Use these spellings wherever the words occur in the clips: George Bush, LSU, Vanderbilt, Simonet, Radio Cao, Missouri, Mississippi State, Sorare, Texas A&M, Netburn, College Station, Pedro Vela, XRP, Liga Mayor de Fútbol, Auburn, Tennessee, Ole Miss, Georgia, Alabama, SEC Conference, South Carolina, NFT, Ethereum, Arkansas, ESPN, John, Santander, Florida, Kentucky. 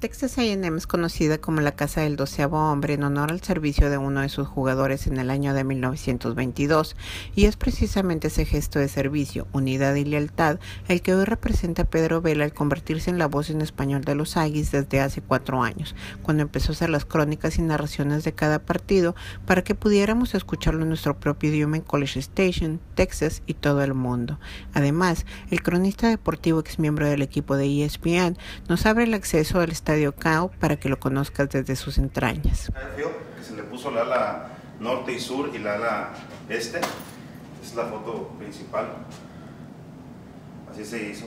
Texas A&M es conocida como la casa del 12º hombre en honor al servicio de uno de sus jugadores en el año de 1922, y es precisamente ese gesto de servicio, unidad y lealtad el que hoy representa a Pedro Vela al convertirse en la voz en español de los Aggies desde hace 4 años, cuando empezó a hacer las crónicas y narraciones de cada partido para que pudiéramos escucharlo en nuestro propio idioma en College Station, Texas y todo el mundo. Además, el cronista deportivo ex miembro del equipo de ESPN nos abre el acceso al Radio Cao para que lo conozcas desde sus entrañas. Que se le puso la ala norte y sur y la ala este. Es la foto principal. Así se hizo.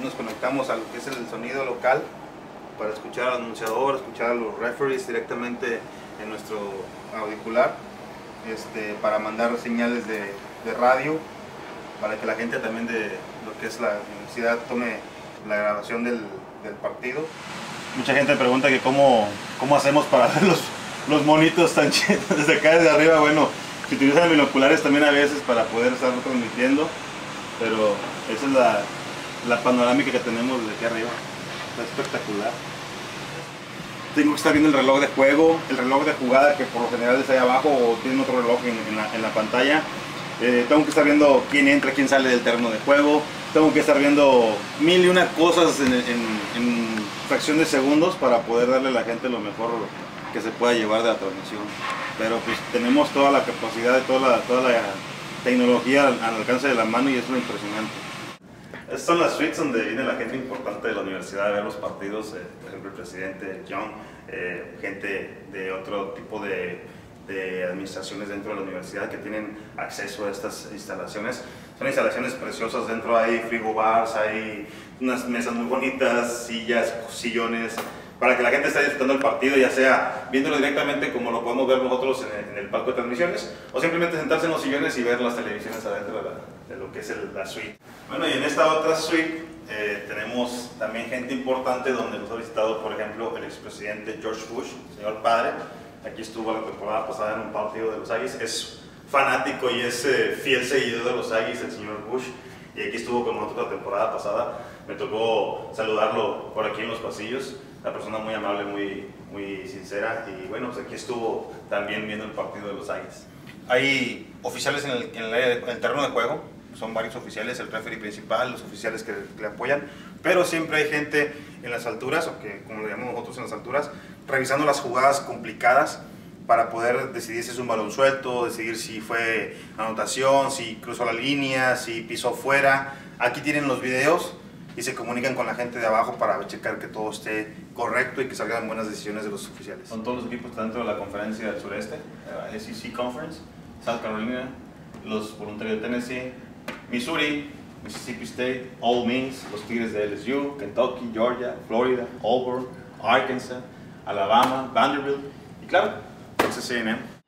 Y nos conectamos a lo que es el sonido local para escuchar al anunciador, escuchar a los referees directamente en nuestro auricular, para mandar señales de radio, para que la gente también de lo que es la universidad tome la grabación del partido. Mucha gente pregunta que cómo hacemos para ver los monitos tan chidos desde acá, desde arriba. Bueno, se utilizan binoculares también a veces para poder estar transmitiendo, pero esa es la panorámica que tenemos desde aquí arriba. Está espectacular. Tengo que estar viendo el reloj de juego, el reloj de jugada, que por lo general es ahí abajo, o tienen otro reloj en la pantalla. Tengo que estar viendo quién entra, quién sale del terreno de juego. Tengo que estar viendo 1001 cosas en fracción de segundos para poder darle a la gente lo mejor que se pueda llevar de la transmisión. Pero pues tenemos toda la capacidad de toda la tecnología al alcance de la mano, y es lo impresionante. Estas son las suites donde viene la gente importante de la universidad a ver los partidos, por ejemplo el presidente John, gente de otro tipo de administraciones dentro de la universidad que tienen acceso a estas instalaciones. Son instalaciones preciosas. Dentro hay frigobars, hay unas mesas muy bonitas, sillas, sillones, para que la gente esté disfrutando el partido, ya sea viéndolo directamente como lo podemos ver nosotros en el palco de transmisiones, o simplemente sentarse en los sillones y ver las televisiones adentro de lo que es la suite. Bueno, y en esta otra suite tenemos también gente importante, donde nos ha visitado, por ejemplo, el expresidente George Bush, señor padre. Aquí estuvo la temporada pasada en un partido de los Aggies. Es fanático y es fiel seguidor de los Aggies, el señor Bush. Y aquí estuvo con nosotros la temporada pasada. Me tocó saludarlo por aquí en los pasillos. Una persona muy amable, muy sincera. Y bueno, pues aquí estuvo también viendo el partido de los Aggies. Hay oficiales en el terreno de juego. Son varios oficiales, el referee principal, los oficiales que le apoyan, pero siempre hay gente en las alturas, o que como le llamamos nosotros, en las alturas, revisando las jugadas complicadas para poder decidir si es un balón suelto, decidir si fue anotación, si cruzó la línea, si pisó fuera. Aquí tienen los videos y se comunican con la gente de abajo para checar que todo esté correcto y que salgan buenas decisiones de los oficiales. Son todos los equipos dentro de la conferencia del sureste, la SEC Conference, South Carolina, los voluntarios de Tennessee, Missouri, Mississippi State, Ole Miss, los Tigres de LSU, Kentucky, Georgia, Florida, Auburn, Arkansas, Alabama, Vanderbilt y claro, Texas A&M.